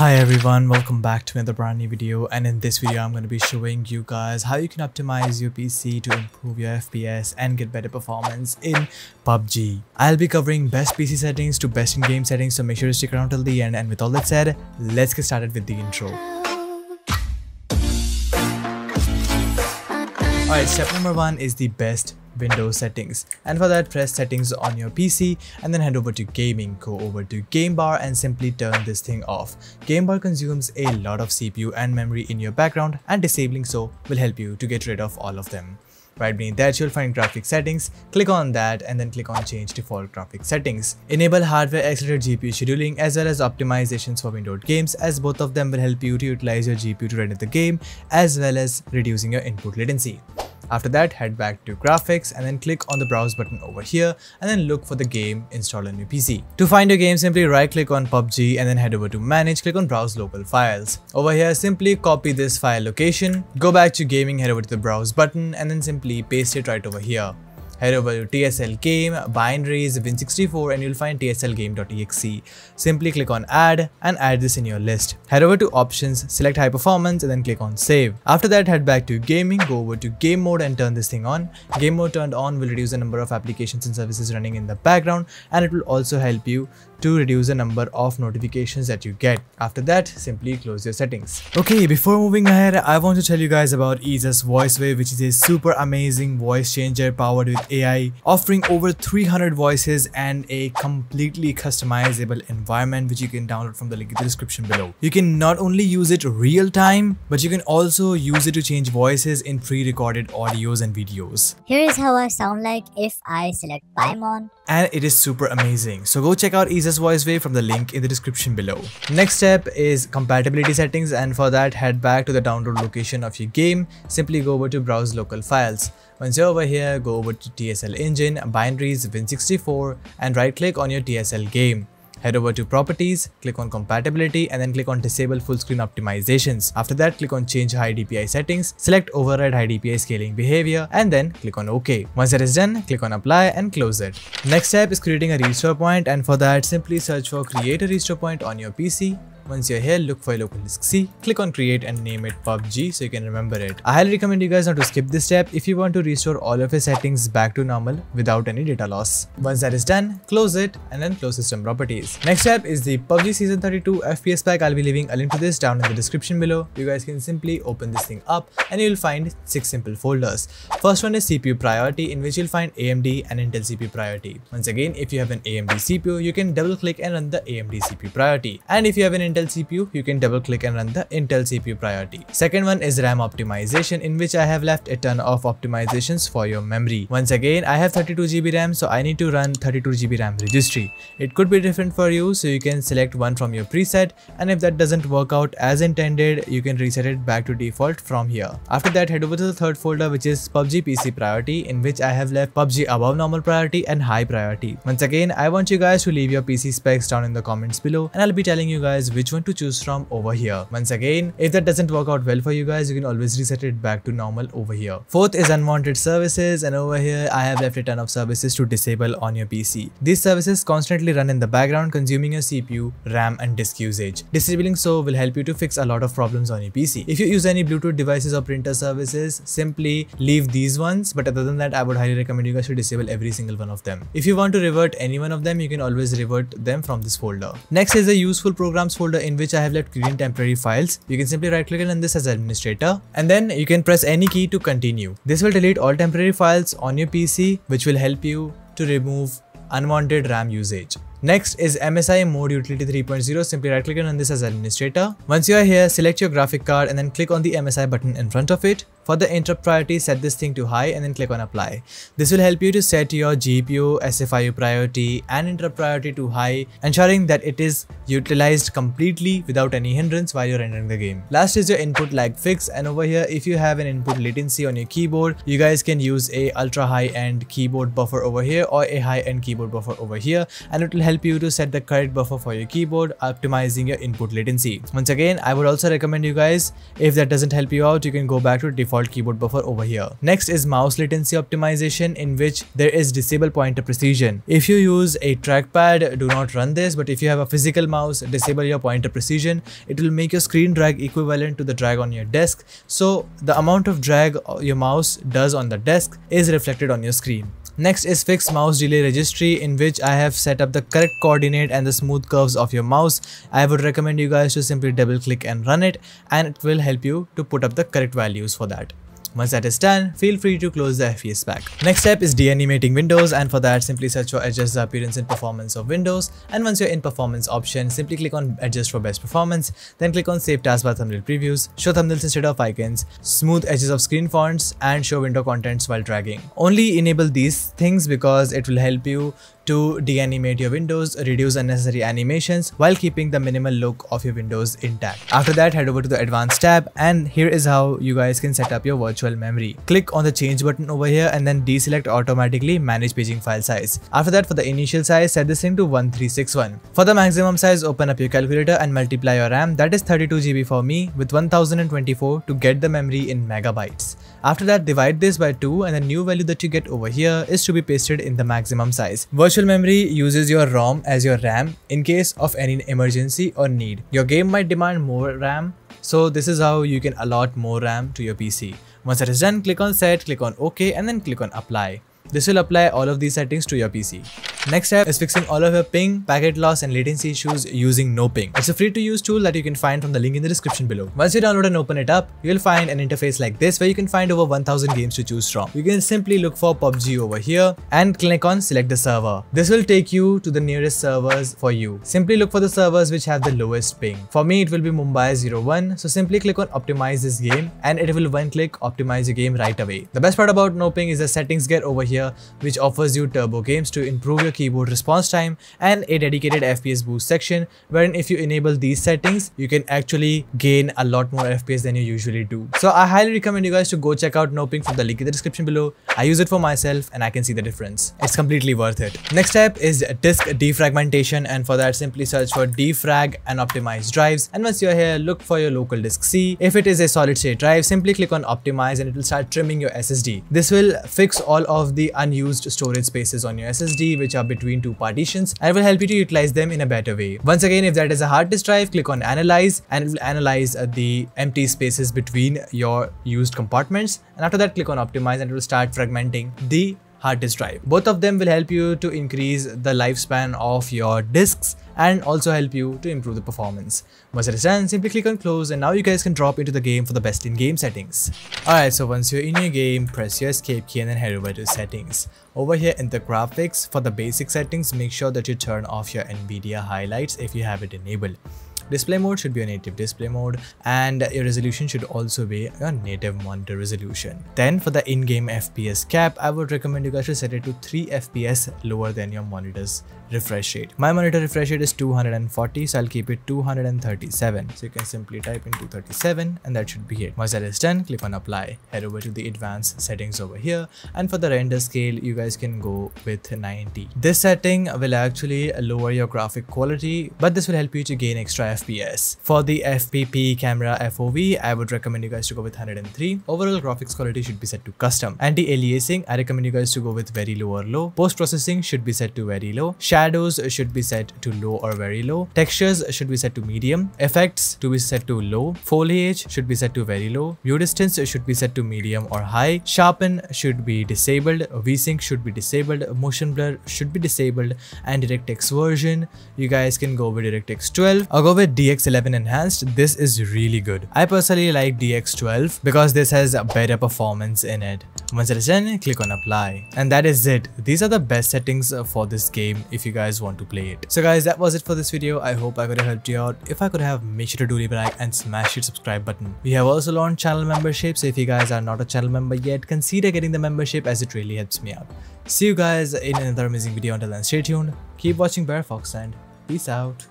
Hi everyone, welcome back to another brand new video, and in this video I'm going to be showing you guys how you can optimize your PC to improve your FPS and get better performance in PUBG. I'll be covering best PC settings to best in-game settings, so make sure to stick around till the end, and with all that said, let's get started with the intro. Alright, step number 1 is the best Windows settings, and for that press settings on your PC and then head over to gaming. Go over to game bar and simply turn this thing off. Game bar consumes a lot of CPU and memory in your background, and disabling so will help you to get rid of all of them. Right beneath that you'll find graphic settings. Click on that and then click on change default graphic settings. Enable hardware accelerated GPU scheduling as well as optimizations for windowed games, as both of them will help you to utilize your GPU to render the game as well as reducing your input latency. After that, head back to graphics and then click on the browse button over here and then look for the game installed on your PC. To find your game, simply right click on PUBG and then head over to manage, click on browse local files. Over here, simply copy this file location, go back to gaming, head over to the browse button and then simply paste it right over here. Head over to TSLGame, binaries, Win64, and you'll find TSLGame.exe. Simply click on add and add this in your list. Head over to options, select high performance and then click on save. After that, head back to gaming, go over to game mode and turn this thing on. Game mode turned on will reduce the number of applications and services running in the background, and it will also help you to reduce the number of notifications that you get. After that, simply close your settings. Okay, before moving ahead, I want to tell you guys about EaseUS VoiceWave, which is a super amazing voice changer powered with AI, offering over 300 voices and a completely customizable environment, which you can download from the link in the description below. You can not only use it real time, but you can also use it to change voices in pre-recorded audios and videos. Here is how I sound like if I select Paimon. And it is super amazing. So go check out EaseUS VoiceWave from the link in the description below. Next step is compatibility settings, and for that head back to the download location of your game. Simply go over to browse local files. Once you're over here, go over to TSL Engine, binaries, Win64 and right click on your TSL game. Head over to properties, click on compatibility and then click on disable full screen optimizations. After that, click on change high DPI settings, select override high DPI scaling behavior and then click on OK. Once that is done, click on apply and close it. Next step is creating a restore point, and for that simply search for create a restore point on your PC. Once you're here, look for your local disk C, click on create and name it PUBG so you can remember it. I highly recommend you guys not to skip this step if you want to restore all of your settings back to normal without any data loss. Once that is done, close it and then close system properties. Next step is the PUBG Season 32 FPS pack. I'll be leaving a link to this down in the description below. You guys can simply open this thing up and you'll find 6 simple folders. First one is CPU priority, in which you'll find AMD and Intel CPU priority. Once again, if you have an AMD CPU, you can double click and run the AMD CPU priority. And if you have an Intel CPU, you can double click and run the Intel CPU priority. Second one is RAM optimization, in which I have left a ton of optimizations for your memory. Once again, I have 32GB RAM, so I need to run 32GB RAM registry. It could be different for you, so you can select one from your preset, and if that doesn't work out as intended, you can reset it back to default from here. After that, head over to the third folder, which is PUBG PC priority, in which I have left PUBG above normal priority and high priority. Once again, I want you guys to leave your PC specs down in the comments below, and I'll be telling you guys which one to choose from over here. Once again, if that doesn't work out well for you guys, you can always reset it back to normal over here. Fourth is unwanted services, and over here I have left a ton of services to disable on your PC. These services constantly run in the background, consuming your CPU, RAM and disk usage. Disabling so will help you to fix a lot of problems on your PC. If you use any Bluetooth devices or printer services, simply leave these ones, but other than that I would highly recommend you guys to disable every single one of them. If you want to revert any one of them, you can always revert them from this folder. Next is the useful programs folder, in which I have left green temporary files. You can simply right click on this as administrator and then you can press any key to continue. This will delete all temporary files on your PC, which will help you to remove unwanted RAM usage. Next is MSI Mode Utility 3.0. Simply right click on this as administrator. Once you are here, select your graphic card and then click on the MSI button in front of it. For the interrupt priority, set this thing to high and then click on apply. This will help you to set your GPU, SFIU priority and interrupt priority to high, ensuring that it is utilized completely without any hindrance while you're rendering the game. Last is your input lag fix, and over here if you have an input latency on your keyboard, you guys can use a ultra high end keyboard buffer over here or a high end keyboard buffer over here, and it will help help you to set the correct buffer for your keyboard, optimizing your input latency. Once again, I would also recommend you guys, if that doesn't help you out, you can go back to default keyboard buffer over here. Next is mouse latency optimization, in which there is disable pointer precision. If you use a trackpad, do not run this, but if you have a physical mouse, disable your pointer precision. It will make your screen drag equivalent to the drag on your desk, so the amount of drag your mouse does on the desk is reflected on your screen. Next is fixed mouse delay registry, in which I have set up the correct coordinate and the smooth curves of your mouse. I would recommend you guys to simply double click and run it, and it will help you to put up the correct values for that. Once that is done, feel free to close the FPS pack. Next step is deanimating windows, and for that simply search for adjust the appearance and performance of windows, and once you're in performance option, simply click on adjust for best performance, then click on save taskbar thumbnail previews, show thumbnails instead of icons, smooth edges of screen fonts, and show window contents while dragging. Only enable these things because it will help you to deanimate your windows, reduce unnecessary animations while keeping the minimal look of your windows intact. After that, head over to the advanced tab, and here is how you guys can set up your virtual memory. Click on the change button over here and then deselect automatically manage paging file size. After that, for the initial size, set this thing to 1361. For the maximum size, open up your calculator and multiply your RAM, that is 32 GB for me, with 1024 to get the memory in megabytes. After that, divide this by 2, and the new value that you get over here is to be pasted in the maximum size. Virtual memory uses your ROM as your RAM in case of any emergency or need. Your game might demand more RAM, so this is how you can allot more RAM to your PC. Once that is done, click on set, click on OK, and then click on apply. This will apply all of these settings to your PC. Next step is fixing all of your ping, packet loss, and latency issues using NoPing. It's a free to use tool that you can find from the link in the description below. Once you download and open it up, you'll find an interface like this where you can find over 1000 games to choose from. You can simply look for PUBG over here and click on select the server. This will take you to the nearest servers for you. Simply look for the servers which have the lowest ping. For me, it will be Mumbai 01, so simply click on optimize this game and it will one click optimize your game right away. The best part about NoPing is the settings get over here, which offers you turbo games to improve your keyboard response time, and a dedicated FPS boost section, wherein if you enable these settings, you can actually gain a lot more FPS than you usually do. So I highly recommend you guys to go check out NoPing from the link in the description below. I use it for myself and I can see the difference. It's completely worth it. Next step is disk defragmentation, and for that simply search for defrag and optimize drives, and once you're here, look for your local disk C. If it is a solid state drive, simply click on optimize and it will start trimming your SSD. This will fix all of the unused storage spaces on your SSD, which are between two partitions, and it will help you to utilize them in a better way. Once again, if that is a hard disk drive, click on analyze and it will analyze the empty spaces between your used compartments, and after that click on optimize and it will start fragmenting the hard disk drive. Both of them will help you to increase the lifespan of your disks and also help you to improve the performance. Once it is done, simply click on close, and now you guys can drop into the game for the best in-game settings. Alright, so once you're in your game, press your escape key and then head over to settings. Over here in the graphics, for the basic settings, make sure that you turn off your NVIDIA highlights if you have it enabled. Display mode should be a native display mode, and your resolution should also be a native monitor resolution. Then for the in-game FPS cap, I would recommend you guys to set it to 3 FPS lower than your monitor's refresh rate. My monitor refresh rate is 240, so I'll keep it 237. So you can simply type in 237 and that should be it. Once that is done, click on apply. Head over to the advanced settings over here, and for the render scale, you guys can go with 90. This setting will actually lower your graphic quality, but this will help you to gain extra FPS. For the FPP camera FOV, I would recommend you guys to go with 103. Overall graphics quality should be set to custom. Anti-aliasing, I recommend you guys to go with very low or low. Post-processing should be set to very low. Shadows should be set to low or very low. Textures should be set to medium. Effects to be set to low. Foliage should be set to very low. View distance should be set to medium or high. Sharpen should be disabled. V-sync should be disabled. Motion blur should be disabled. And DirectX version, you guys can go with DirectX 12 or go with DX11 enhanced. This is really good. I personally like DX12 because this has a better performance in it. Once it is done, click on apply, and that is it. These are the best settings for this game if you guys want to play it. So guys, that was it for this video. I hope I could have helped you out. If I could have, make sure to do leave a like and smash your subscribe button. We have also launched channel membership, so if you guys are not a channel member yet, consider getting the membership as it really helps me out. See you guys in another amazing video. Until then, stay tuned, keep watching Bare Fox, and peace out.